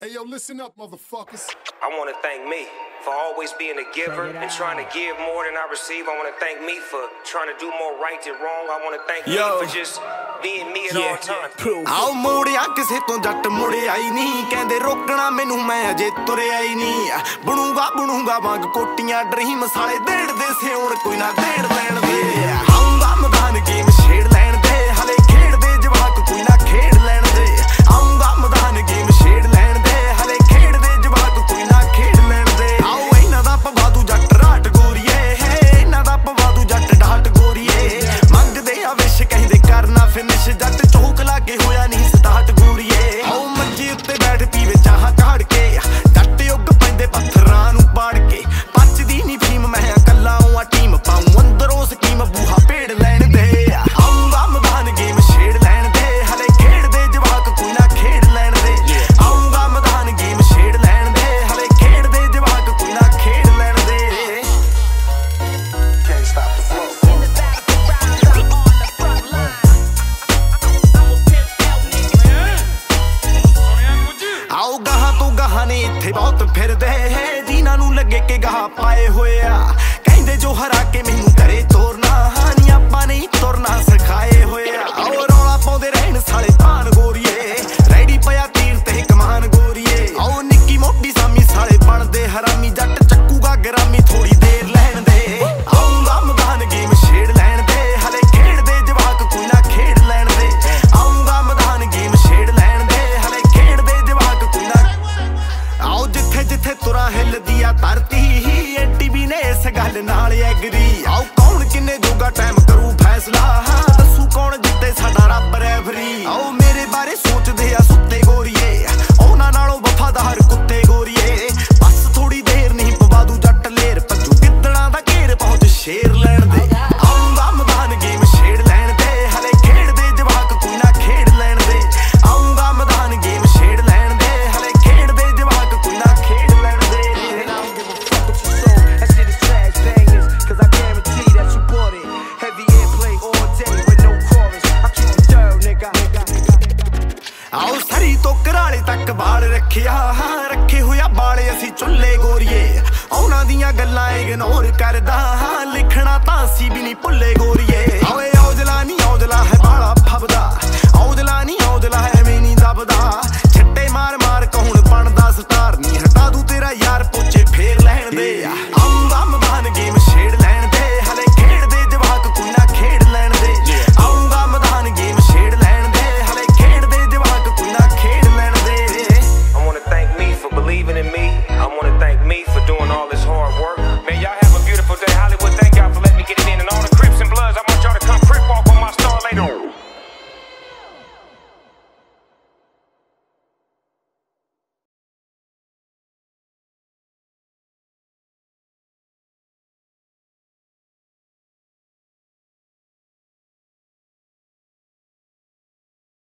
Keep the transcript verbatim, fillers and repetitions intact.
Hey, yo, listen up, motherfuckers. I want to thank me for always being a giver and trying to give more than I receive. I want to thank me for trying to do more right than wrong. I want to thank yo. me for just being me at yeah. all times. Proof. Aao moriya kise to jatt mori ai nahi kende rokna mainu main aje ture ai nahi bununga bununga wang kotiyan dream masale deed de se hun koi na deed lein de aunga madan game shade lein de hale khede de jawak koi na khede lein de aunga madan game shade lein de गल्लां ignore करदा लिखना तां सी भी नहीं भुल्ले गोरिए